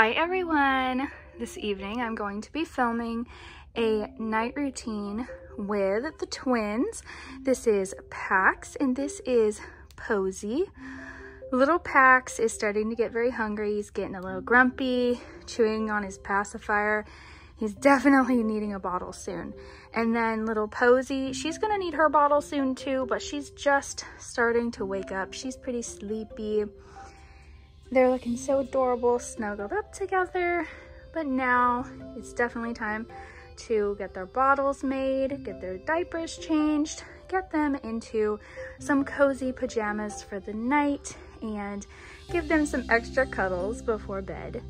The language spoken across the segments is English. Hi everyone! This evening I'm going to be filming a night routine with the twins. This is Pax and this is Posey. Little Pax is starting to get very hungry. He's getting a little grumpy, chewing on his pacifier. He's definitely needing a bottle soon. And then little Posey, she's gonna need her bottle soon too, but she's just starting to wake up. She's pretty sleepy. They're looking so adorable, snuggled up together, but now it's definitely time to get their bottles made, get their diapers changed, get them into some cozy pajamas for the night, and give them some extra cuddles before bed.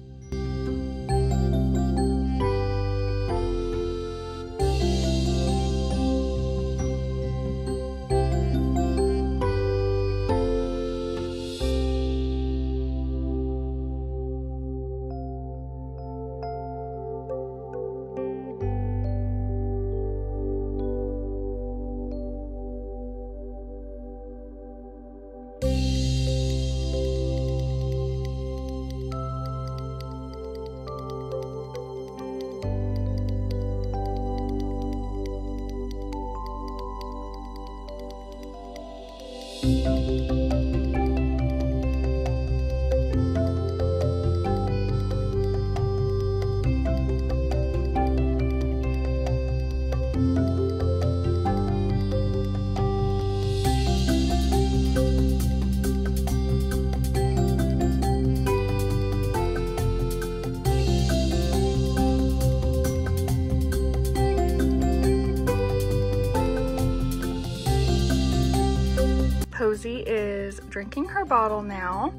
Posey is drinking her bottle now,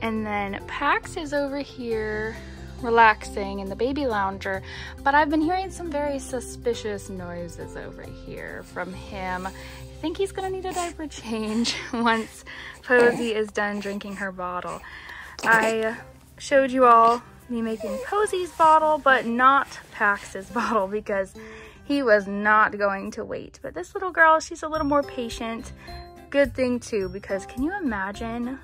and then Pax is over here relaxing in the baby lounger, but I've been hearing some very suspicious noises over here from him. I think he's gonna need a diaper change once Posey is done drinking her bottle. I showed you all me making Posey's bottle, but not Pax's bottle because he was not going to wait. But this little girl, she's a little more patient. Good thing too, because can you imagine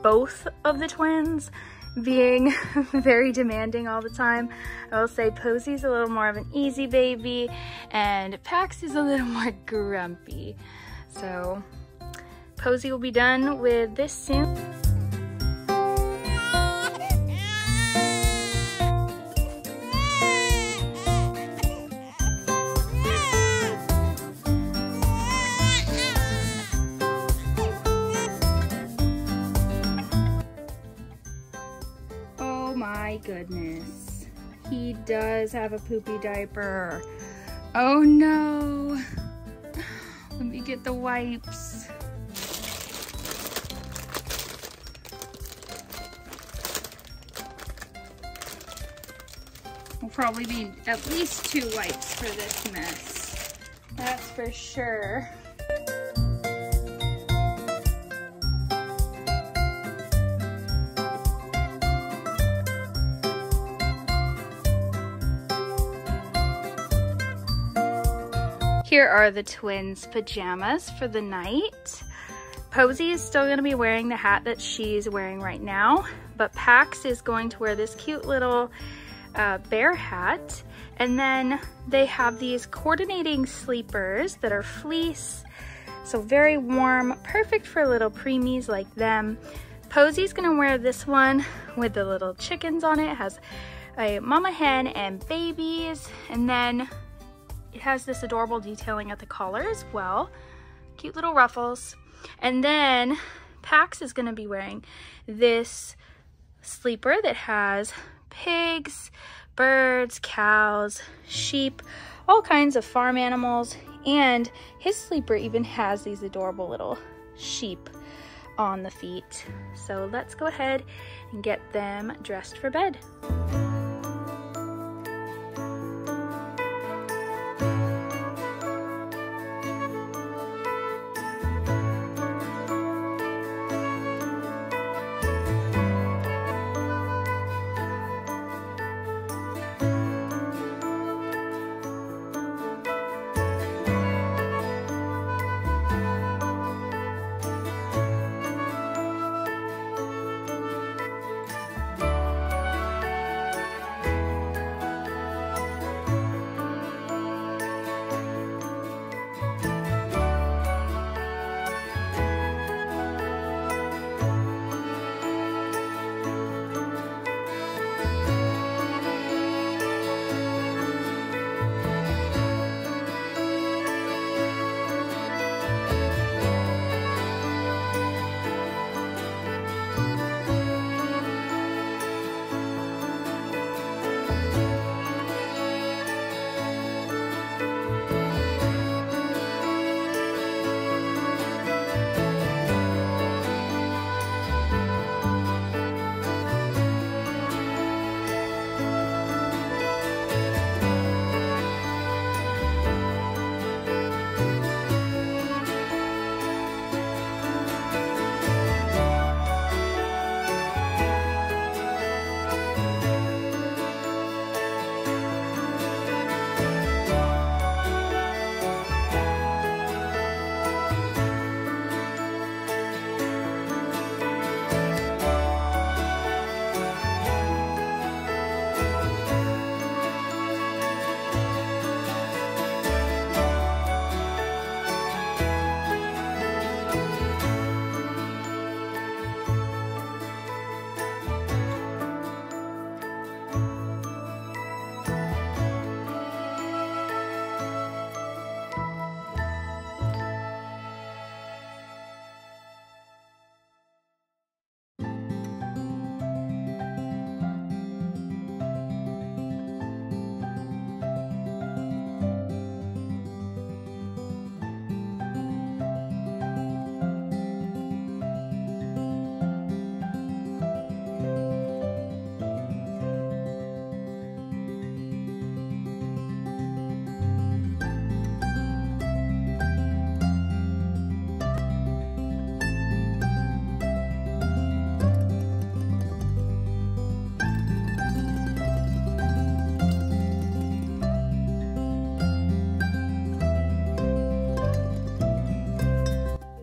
both of the twins being very demanding all the time? I will say Posey's a little more of an easy baby and Pax is a little more grumpy. So Posey will be done with this soon. Goodness, he does have a poopy diaper. Oh no, let me get the wipes. We'll probably need at least 2 wipes for this mess, that's for sure. Here are the twins' pajamas for the night. Posey is still gonna be wearing the hat that she's wearing right now, but Pax is going to wear this cute little bear hat. And then they have these coordinating sleepers that are fleece, so very warm, perfect for little preemies like them. Posey's gonna wear this one with the little chickens on it. It has a mama hen and babies, and then it has this adorable detailing at the collar as well. Cute little ruffles. And then Pax is gonna be wearing this sleeper that has pigs, birds, cows, sheep, all kinds of farm animals. And his sleeper even has these adorable little sheep on the feet. So let's go ahead and get them dressed for bed.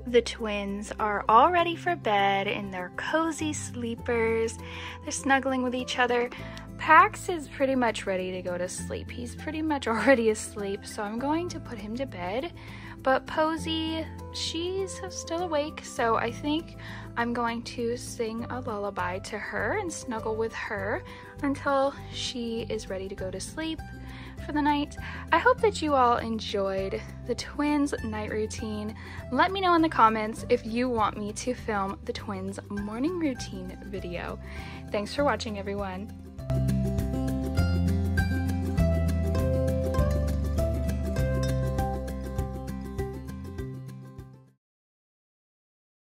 The twins are all ready for bed in their cozy sleepers. They're snuggling with each other. Pax is pretty much ready to go to sleep. He's pretty much already asleep, so I'm going to put him to bed. But Posy, she's still awake, so I think I'm going to sing a lullaby to her and snuggle with her until she is ready to go to sleep for the night. I hope that you all enjoyed the twins' night routine. Let me know in the comments if you want me to film the twins' morning routine video. Thanks for watching, everyone.